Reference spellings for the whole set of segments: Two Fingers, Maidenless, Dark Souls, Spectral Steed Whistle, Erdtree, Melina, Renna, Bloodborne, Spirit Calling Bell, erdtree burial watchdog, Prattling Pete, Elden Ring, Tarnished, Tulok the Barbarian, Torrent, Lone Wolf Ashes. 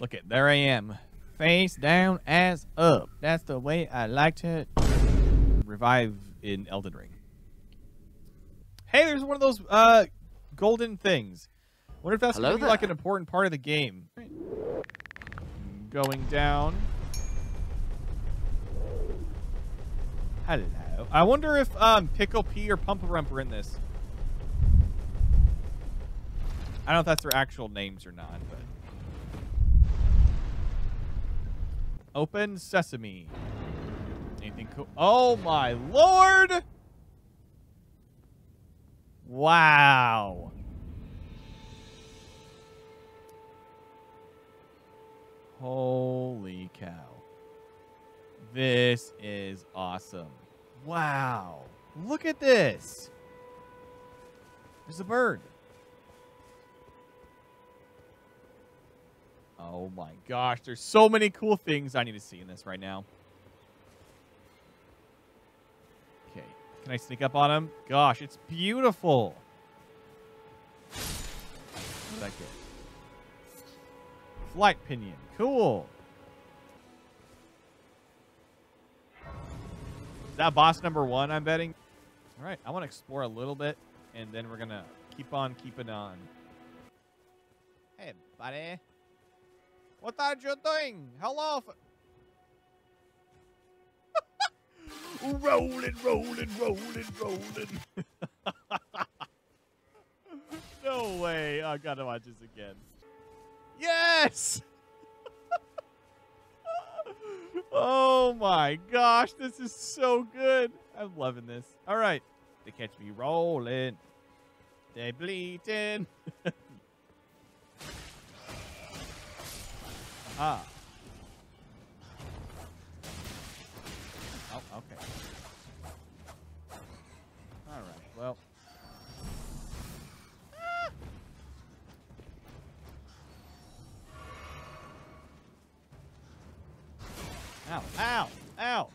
Look at, there I am. Face down, ass up. That's the way I like to revive in Elden Ring. Hey, there's one of those golden things. Wonder if that's going to be like an important part of the game. Going down. Hello. I wonder if Pickle P or Pump Rump are in this. I don't know if that's their actual names or not, but. Open sesame. Anything cool? Oh my lord! Wow. Holy cow. This is awesome. Wow. Look at this. There's a bird. Oh my gosh. There's so many cool things I need to see in this right now. Okay. Can I sneak up on him? Gosh, it's beautiful. What did I get? Flight pinion. Cool. Is that boss number one, I'm betting? All right. I want to explore a little bit, and then we're going to keep on keeping on. Hey, buddy. What are you doing? Hello. Rolling, rolling, rolling, rolling. No way. I got to watch this again. Yes! Oh my gosh, this is so good. I'm loving this. All right. They catch me rolling. They bleating. Ah. Oh, okay. All right. Well. Ow, ow, ow.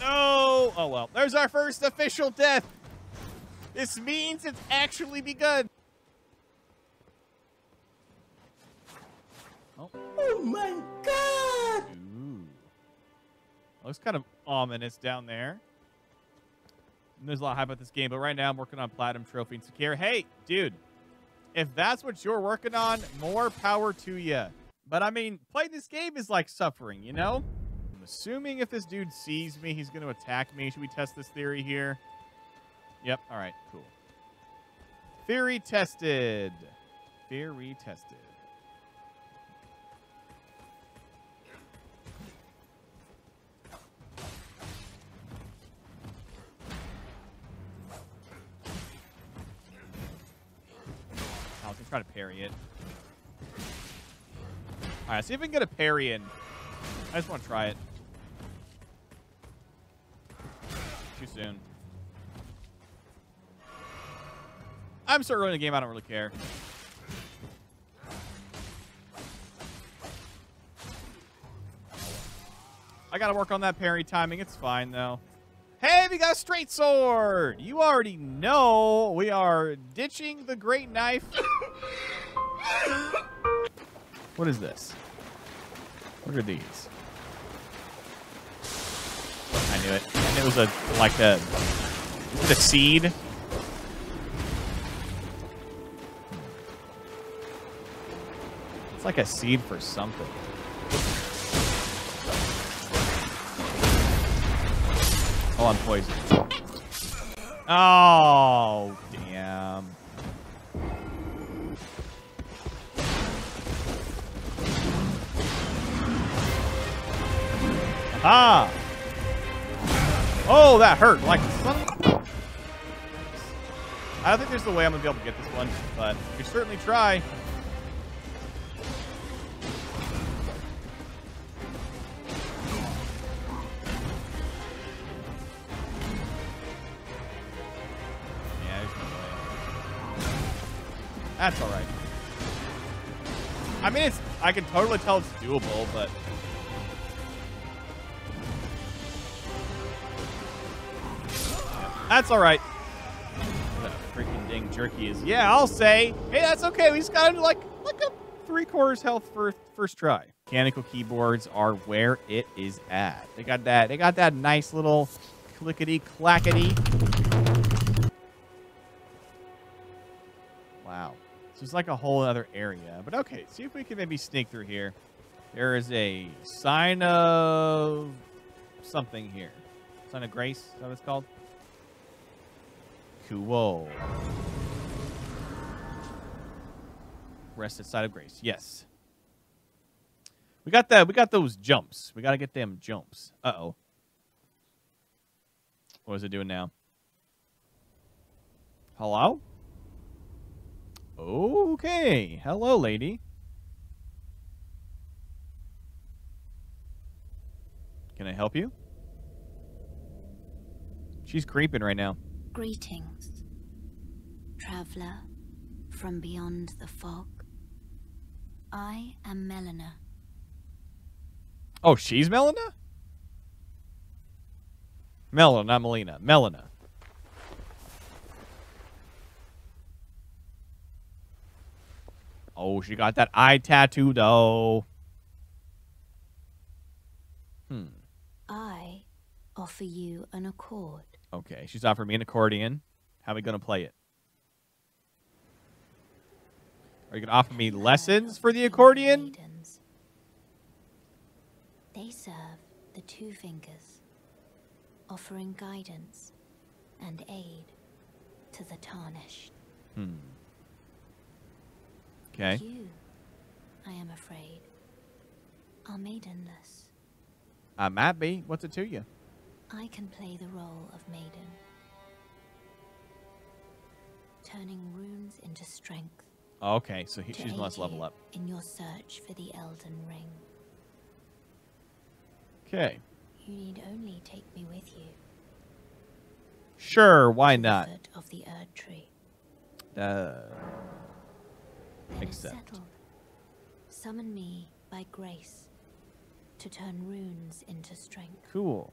No! Oh, well. There's our first official death. This means it's actually begun. Oh, oh my god! Ooh. Looks kind of ominous down there. And there's a lot hype about this game, but right now I'm working on Platinum Trophy and Secure. Hey, dude. If that's what you're working on, more power to you. But I mean, playing this game is like suffering, you know? I'm assuming if this dude sees me, he's going to attack me. Should we test this theory here? Yep. All right, cool. Theory tested. Theory tested. Try to parry it. All right, see if we can get a parry in. I just want to try it. Too soon. I'm so early in the game, I don't really care. I got to work on that parry timing. It's fine, though. Hey, we got a straight sword. You already know we are ditching the great knife. What is this? What are these? I knew it. It was a like a is it a seed? It's like a seed for something. Oh, I'm poisoned. Oh, damn. Ah! Oh, that hurt. Like, I don't think there's a way I'm gonna be able to get this one, but you certainly try. That's all right. I mean, it's. I can totally tell it's doable, but. That's all right. Whatever. freaking dang jerky is. Yeah, I'll say. Hey, that's okay. We just got him to like a three-quarters health first try. Mechanical keyboards are where it is at. They got that. They got that nice little clickety clackety. Wow. So it's like a whole other area. But okay, see if we can maybe sneak through here. There is a sign of something here. Sign of grace, is that what it's called? Cool. Rested side of grace, yes. We got that, we got those jumps. We gotta get them jumps. Uh-oh. What is it doing now? Hello? Okay. Hello, lady. Can I help you? She's creeping right now. Greetings, traveler from beyond the fog. I am Melina. Oh, she's Melina? Melina, not Melina. Melina. Oh, she got that eye tattoo, though. Hmm. I offer you an accord. Okay, she's offering me an accordion. How are we going to play it? Are you going to offer me lessons for the accordion? They serve the Two Fingers, offering guidance and aid to the Tarnished. Hmm. Okay. You, I am afraid, are maidenless. I might be. What's it to you? I can play the role of maiden, turning runes into strength. Okay, so she must level up. In your search for the Elden Ring. Okay. You need only take me with you. Sure, why not? Of the Erdtree. Settled. Summon me by grace to turn runes into strength. Cool.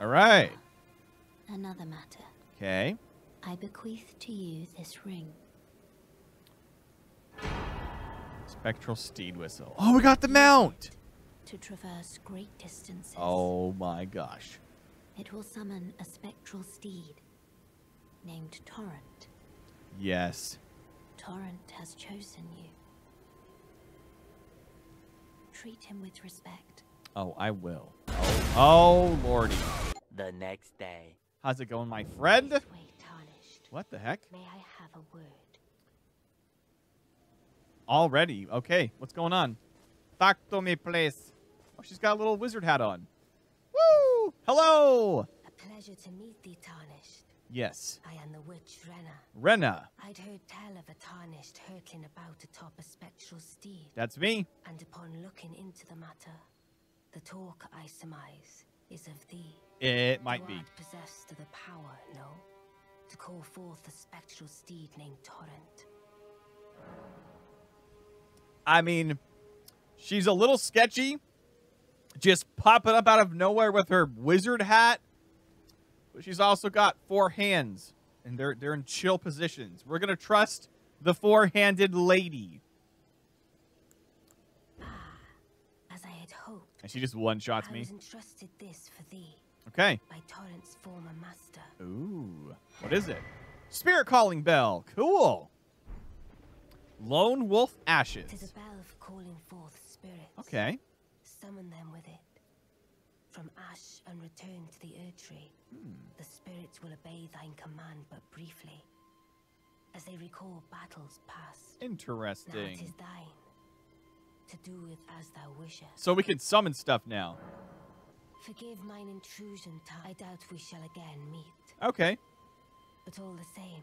All right. Another matter. Okay. I bequeath to you this ring. Spectral Steed Whistle. Oh, we got the mount! To traverse great distances. Oh my gosh. It will summon a spectral steed named Torrent. Yes. Torrent has chosen you. Treat him with respect. Oh, I will. Oh, lordy. The next day. How's it going, my friend? What the heck? May I have a word? Already? Okay, what's going on? Talk to me, please. Oh, she's got a little wizard hat on. Woo! Hello! A pleasure to meet thee, Tarnished. Yes. I am the witch, Renna. Renna. I'd heard tell of a Tarnished hurtling about atop a spectral steed. That's me. And upon looking into the matter, the talk, I surmise, is of thee. It might be. Possessed of the power, no? To call forth the spectral steed named Torrent. I mean, she's a little sketchy. Just popping up out of nowhere with her wizard hat. But she's also got four hands. And they're in chill positions. We're going to trust the four-handed lady. And she just one-shots me. I was entrusted this for thee. Okay. By Torrent's former master. Ooh. What is it? Spirit Calling Bell. Cool. Lone Wolf Ashes. It is a bell for calling forth spirits. Okay. Summon them with it. From ash and return to the Erdtree. Hmm. The spirits will obey thine command but briefly. As they recall battles past. Interesting. Now it is thine. To do with as thou wishest. So we can summon stuff now. Forgive mine intrusion, I doubt we shall again meet. Okay. But all the same,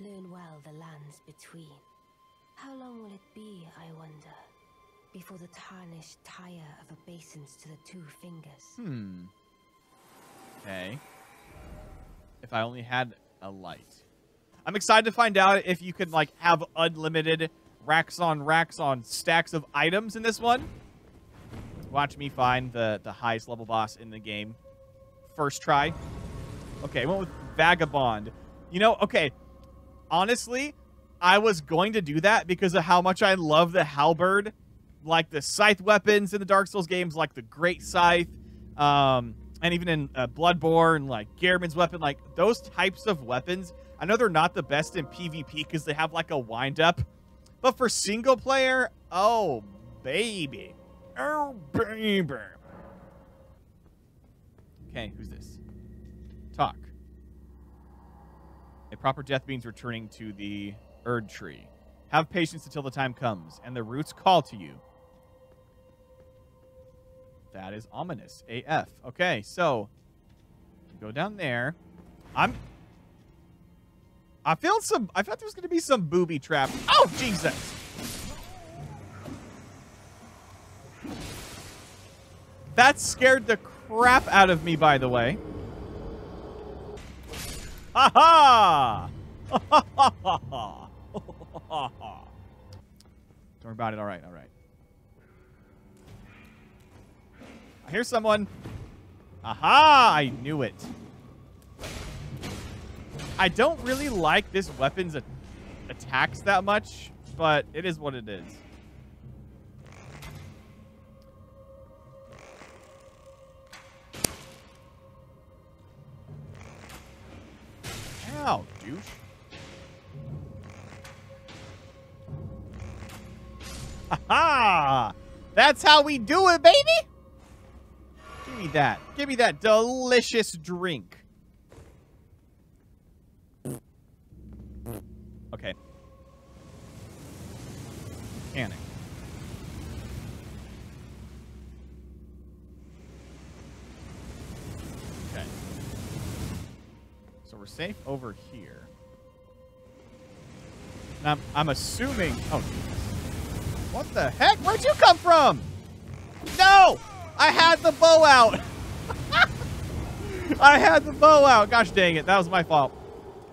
learn well the lands between. How long will it be, I wonder, before the Tarnished tire of obeisance to the Two Fingers? Hmm. Okay. If I only had a light. I'm excited to find out if you can like have unlimited racks on stacks of items in this one. Watch me find the highest level boss in the game. First try. Okay, I went with Vagabond. You know, okay, honestly, I was going to do that because of how much I love the halberd, like the scythe weapons in the Dark Souls games, like the Great Scythe, and even in Bloodborne, like Garamond's weapon, like those types of weapons. I know they're not the best in PvP because they have like a wind up, but for single player, oh baby, oh baby. Okay, who's this? Talk. A proper death means returning to the Erdtree. Have patience until the time comes, and the roots call to you. That is ominous AF. Okay, so go down there. I thought there was gonna be some booby trap. Oh Jesus! That scared the crap out of me, by the way. Ha ha! Don't worry about it. All right, all right. I hear someone. Aha! I knew it. I don't really like this weapon's attacks that much, but it is what it is. Ow, douche. Ha-ha! That's how we do it, baby! Give me that. Give me that delicious drink. Okay. Panic. Okay. So we're safe over here. And I'm assuming... Oh, Jesus. What the heck? Where'd you come from? No! I had the bow out! I had the bow out! Gosh dang it, that was my fault.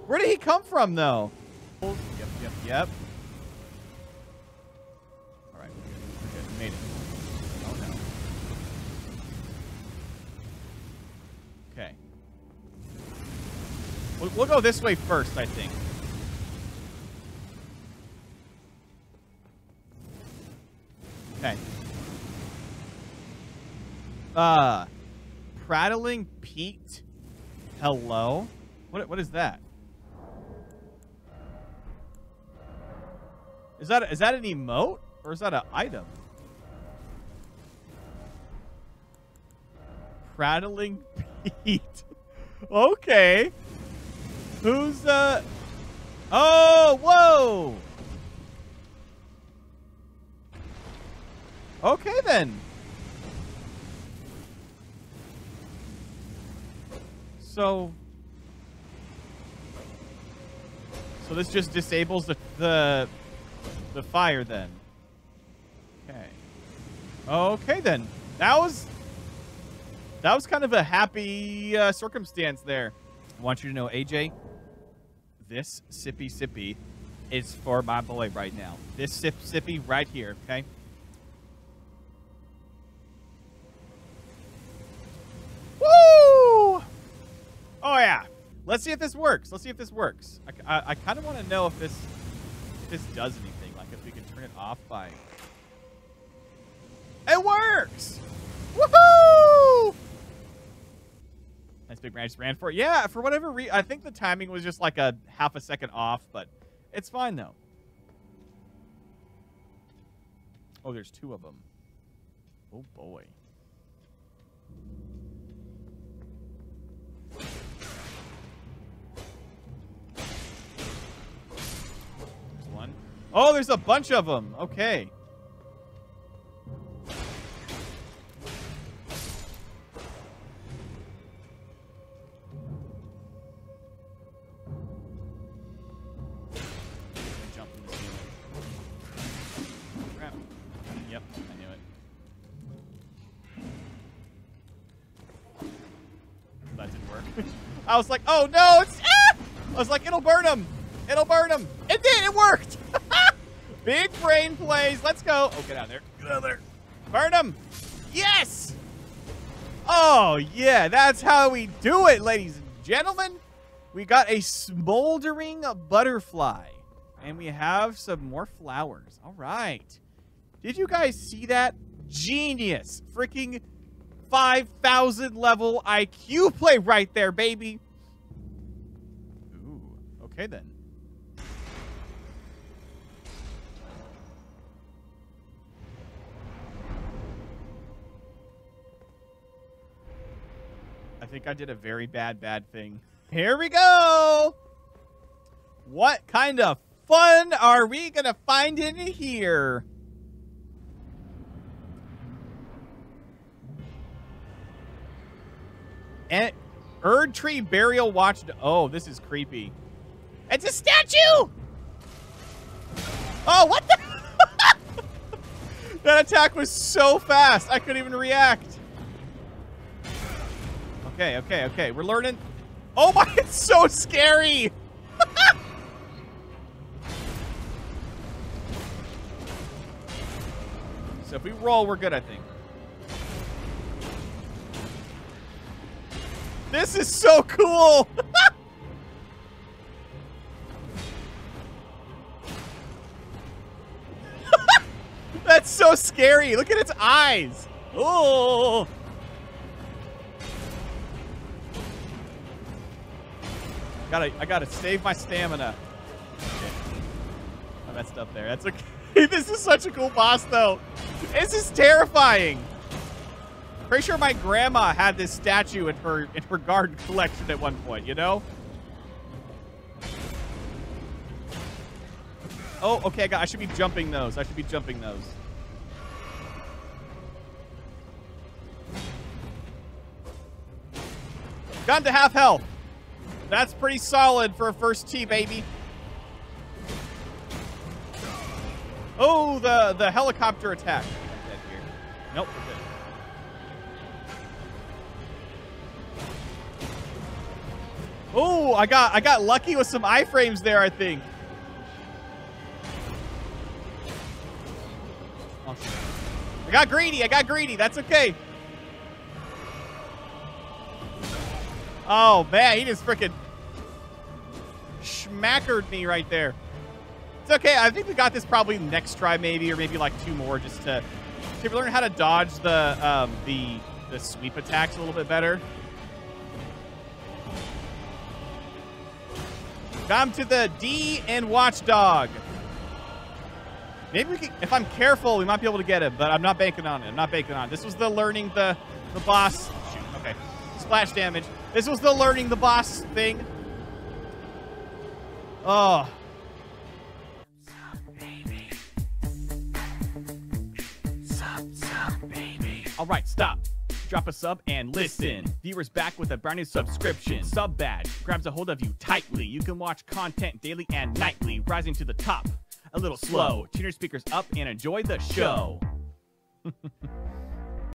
Where did he come from, though? Yep, yep, yep. Alright, we're good. We made it. Oh, no. Okay. We'll go this way first, I think. Okay. Prattling Pete. Hello? What is that? Is that an emote or is that an item? Prattling Pete. Okay. Who's Oh, whoa. Okay, then. So this just disables the fire, then. Okay. Okay, then. That was kind of a happy circumstance there. I want you to know, AJ, this sippy sippy is for my boy right now. This sip sippy right here, okay? Woo! Oh, yeah. Let's see if this works. Let's see if this works. I kind of want to know if this does anything. Like, if we can turn it off by... It works! Woohoo! Nice big man. I just ran for it. Yeah, for whatever reason. I think the timing was just like a half a second off, but it's fine, though. Oh, there's two of them. Oh, boy. Oh, there's a bunch of them. Okay. Jump in the ceiling. Crap. Yep, I knew it. That didn't work. I was like, oh no, it's... Ah! I was like, it'll burn him. It'll burn him. It did. It worked. Big brain plays. Let's go. Oh, get out of there. Get out of there. Burn him. Yes. Oh, yeah. That's how we do it, ladies and gentlemen. We got a smoldering butterfly. And we have some more flowers. All right. Did you guys see that? Genius. Freaking 5,000 level IQ play right there, baby. Ooh. Okay, then. I think I did a very bad thing. Here we go. What kind of fun are we gonna find in here? And Erdtree burial watched. Oh, this is creepy. It's a statue. Oh, what the? That attack was so fast. I couldn't even react. Okay, okay, okay. We're learning. Oh my, it's so scary. So if we roll, we're good, I think. This is so cool. That's so scary. Look at its eyes. Oh. I gotta save my stamina. I messed up there. That's okay. This is such a cool boss, though. This is terrifying. Pretty sure my grandma had this statue in her garden collection at one point. You know? Oh, okay. I should be jumping those. I should be jumping those. Gone to half health. That's pretty solid for a first tee, baby. Oh, the helicopter attack. Dead here. Nope, we're good. Oh, I got lucky with some iframes there, I think. Oh, shit. I got greedy. That's okay. Oh, man, he just freaking schmackered me right there. It's okay. I think we got this probably next try, maybe, or maybe like two more, just to learn how to dodge the sweep attacks a little bit better. Come to the D and Watchdog. Maybe we can, if I'm careful, we might be able to get him, but I'm not banking on it. This was the learning the boss. Shoot, okay. Splash damage. This was the learning the boss thing. Oh. Sub, baby. All right, stop. Drop a sub and listen. Viewers back with a brand new subscription. Sub badge grabs a hold of you tightly. You can watch content daily and nightly. Rising to the top a little slow. Tune your speakers up and enjoy the show.